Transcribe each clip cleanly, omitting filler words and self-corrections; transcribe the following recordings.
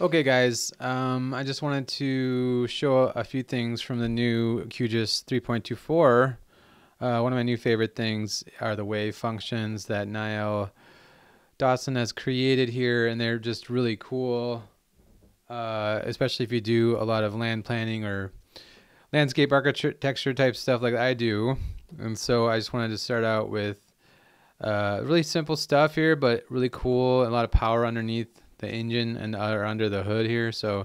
Okay guys, I just wanted to show a few things from the new QGIS 3.24. One of my new favorite things are the wave functions that Niall Dawson has created here, and they're just really cool, especially if you do a lot of land planning or landscape architecture type stuff like I do. And so I just wanted to start out with really simple stuff here, but really cool and a lot of power underneath the engine and are under the hood here. So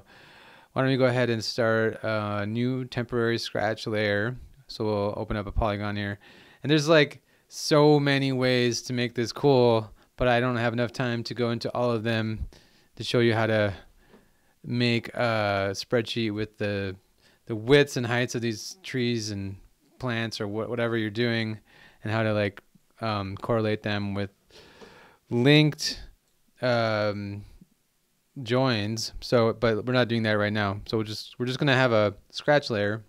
why don't we go ahead and start a new temporary scratch layer. So we'll open up a polygon here, and there's like so many ways to make this cool, but I don't have enough time to go into all of them to show you how to make a spreadsheet with the widths and heights of these trees and plants or whatever you're doing, and how to like correlate them with linked joins. So, but we're not doing that right now. So we're just going to have a scratch layer.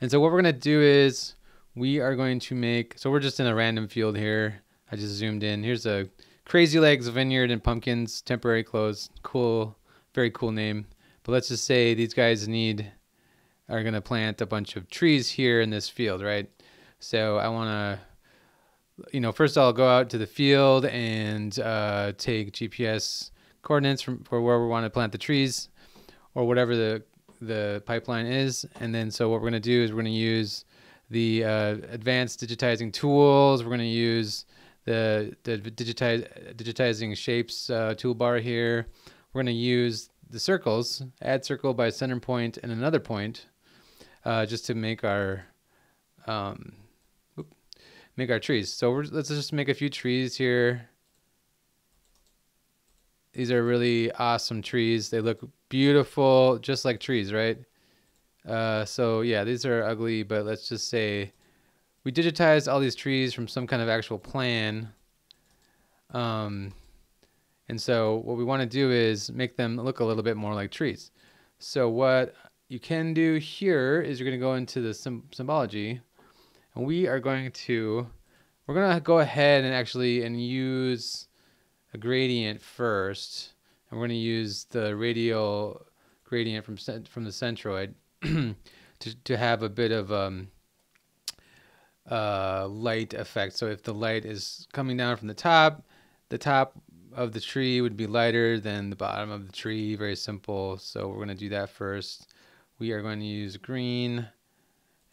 And so what we're going to do is we are going to make, so we're just in a random field here. I just zoomed in. Here's a Crazy Legs Vineyard and Pumpkins temporary close. Cool. Very cool name. But let's just say these guys are going to plant a bunch of trees here in this field, right? So I want to, you know, first I'll go out to the field and take GPS coordinates for where we want to plant the trees or whatever the pipeline is. And then so what we're going to do is we're going to use the advanced digitizing tools. We're going to use the digitizing shapes toolbar here. We're going to use the circles, add circle by center point and another point, just to make our trees. So let's just make a few trees here. These are really awesome trees. They look beautiful, just like trees, right? So yeah, these are ugly, but let's just say we digitized all these trees from some kind of actual plan. And so what we want to do is make them look a little bit more like trees. So what you can do here is you're going to go into the symbology. We are going to, we're going to go ahead and actually use a gradient first, and we're going to use the radial gradient from the centroid to have a bit of light effect. So if the light is coming down from the top of the tree would be lighter than the bottom of the tree. Very simple. So we're going to do that first. We are going to use green.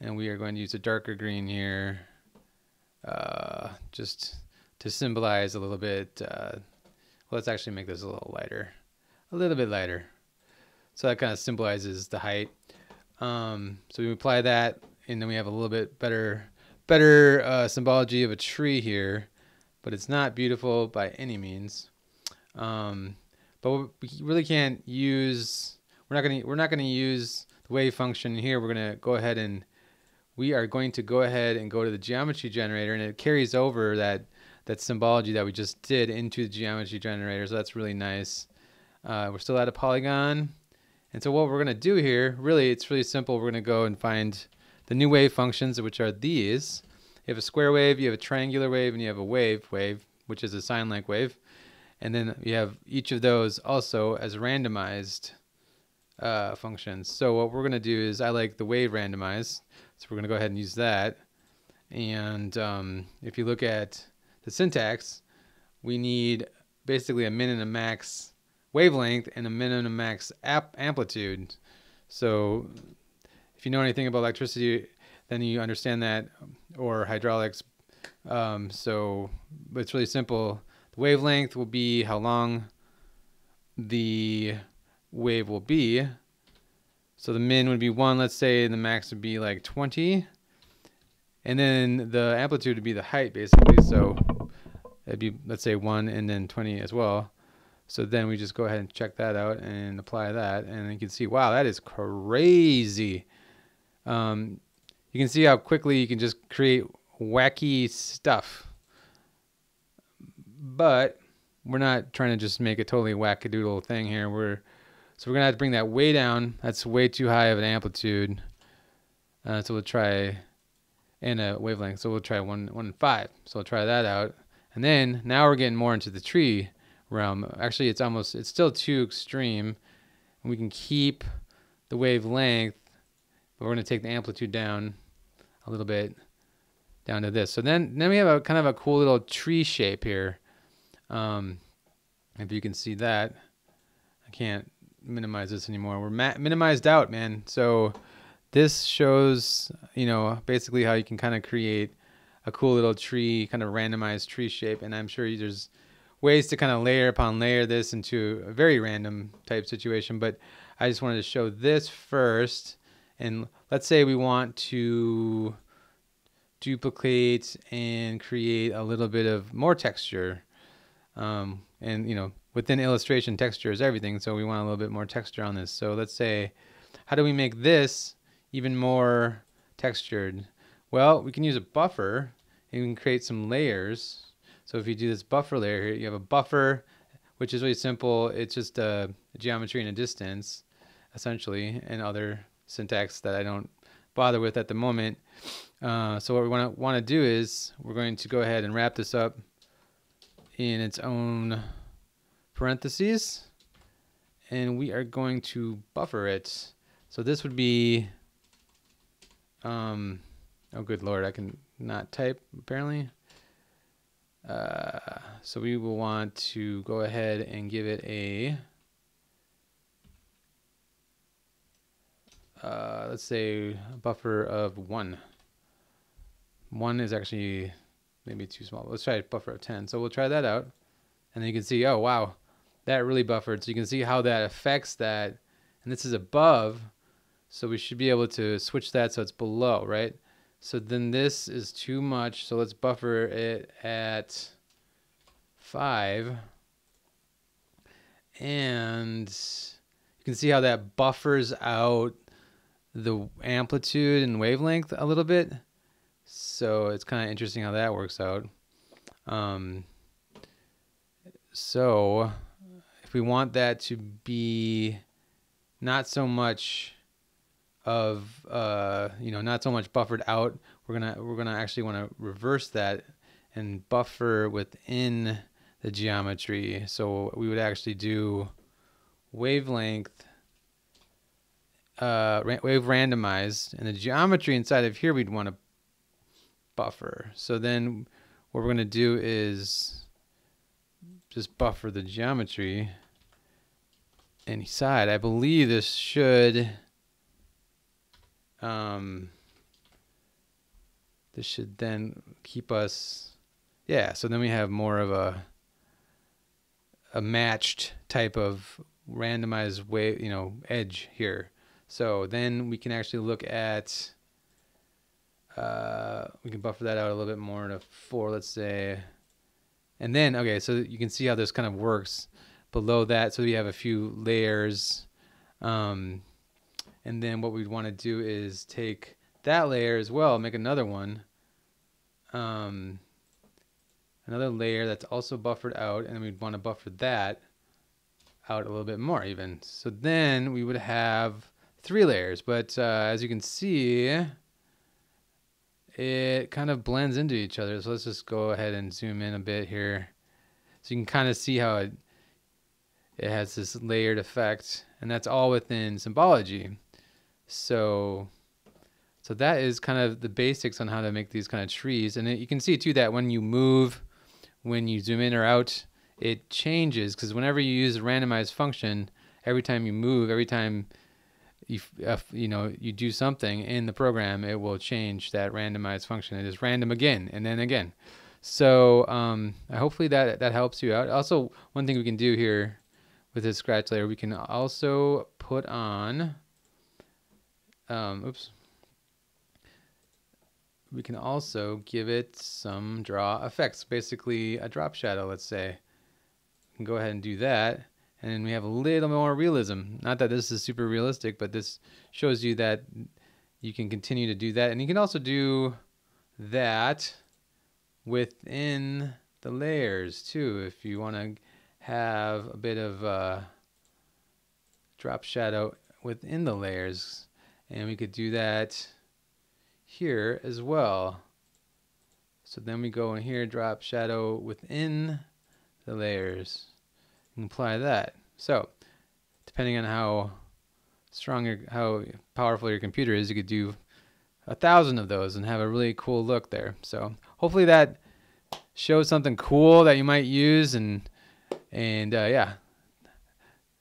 And we are going to use a darker green here, just to symbolize a little bit. Let's actually make this a little bit lighter. So that kind of symbolizes the height. So we apply that, and then we have a little bit better symbology of a tree here, but it's not beautiful by any means. But we really can't use. We're not gonna use the wave function here. We're gonna go ahead and go to the geometry generator, and it carries over that symbology that we just did into the geometry generator. So that's really nice. We're still at a polygon. And so what we're going to do here, really, it's really simple. We're going to go and find the new wave functions, which are these. You have a square wave, you have a triangular wave, and you have a wave, which is a sine-like wave. And then you have each of those also as randomized functions. So what we're going to do is I like the wave randomized. So we're going to go ahead and use that. And if you look at the syntax, we need basically a min and a max wavelength and a min and a max amplitude. So if you know anything about electricity, then you understand that, or hydraulics. So it's really simple. The wavelength will be how long the wave will be. So the min would be 1, let's say, and the max would be like 20. And then the amplitude would be the height, basically. So it'd be, let's say, 1 and then 20 as well. So then we just go ahead and check that out and apply that. And you can see, wow, that is crazy. You can see how quickly you can just create wacky stuff. But we're not trying to just make a totally wackadoodle thing here. So we're going to have to bring that way down. That's way too high of an amplitude. So we'll try, and a wavelength. So we'll try 1 and 5. So we'll try that out. And then now we're getting more into the tree realm. Actually, it's almost, it's still too extreme. And we can keep the wavelength, but we're going to take the amplitude down a little bit, down to this. So then we have a kind of a cool little tree shape here. If you can see that, I can't minimize this anymore. We're minimized out, man. So this shows, you know, basically how you can kind of create a cool little tree, kind of randomized tree shape. And I'm sure there's ways to kind of layer upon layer this into a very random type situation. But I just wanted to show this first. And let's say we want to duplicate and create a little bit of more texture. And, you know, within illustration, texture is everything. So we want a little bit more texture on this. So let's say, how do we make this even more textured? Well, we can use a buffer and we can create some layers. So if you do this buffer layer here, you have a buffer, which is really simple. It's just a geometry and a distance, essentially, and other syntax that I don't bother with at the moment. So what we want to do is we're going to go ahead and wrap this up in its own parentheses, and we are going to buffer it. So this would be, oh good Lord, I can not type apparently. So we will want to go ahead and give it a, let's say a buffer of 1. 1 is actually maybe too small. Let's try a buffer of 10. So we'll try that out. And then you can see, oh, wow, that really buffered. So you can see how that affects that. And this is above. So we should be able to switch that so it's below, right? So then this is too much. So let's buffer it at 5. And you can see how that buffers out the amplitude and wavelength a little bit. So it's kind of interesting how that works out. So if we want that to be not so much of, you know, not so much buffered out, we're gonna actually want to reverse that and buffer within the geometry. So we would actually do wavelength, wave randomized, and the geometry inside of here we'd want to buffer. So then what we're going to do is just buffer the geometry inside. I believe this should then keep us, yeah, so then we have more of a matched type of randomized way, you know, edge here. So then we can actually look at, we can buffer that out a little bit more to 4, let's say. And then, okay, so you can see how this kind of works below that. So we have a few layers. And then what we'd want to do is take that layer as well, make another one. Another layer that's also buffered out, and we'd want to buffer that out a little bit more even. So then we would have 3 layers, but as you can see, it kind of blends into each other. So let's just go ahead and zoom in a bit here. So you can kind of see how it has this layered effect, and that's all within symbology. So that is kind of the basics on how to make these kind of trees. And you can see too that when you move, when you zoom in or out, it changes, because whenever you use a randomized function, every time you move, every time you know, you do something in the program, it will change that randomized function. It is random again and then again. So hopefully that helps you out. Also, one thing we can do here with this scratch layer, we can also put on, we can also give it some draw effects, basically a drop shadow, let's say. We can go ahead and do that. And then we have a little more realism. Not that this is super realistic, but this shows you that you can continue to do that. And you can also do that within the layers too, if you want to have a bit of drop shadow within the layers. And we could do that here as well. So then we go in here, drop shadow within the layers. and apply that. So depending on how strong your, how powerful your computer is, you could do 1,000 of those and have a really cool look there. So hopefully that shows something cool that you might use, and yeah,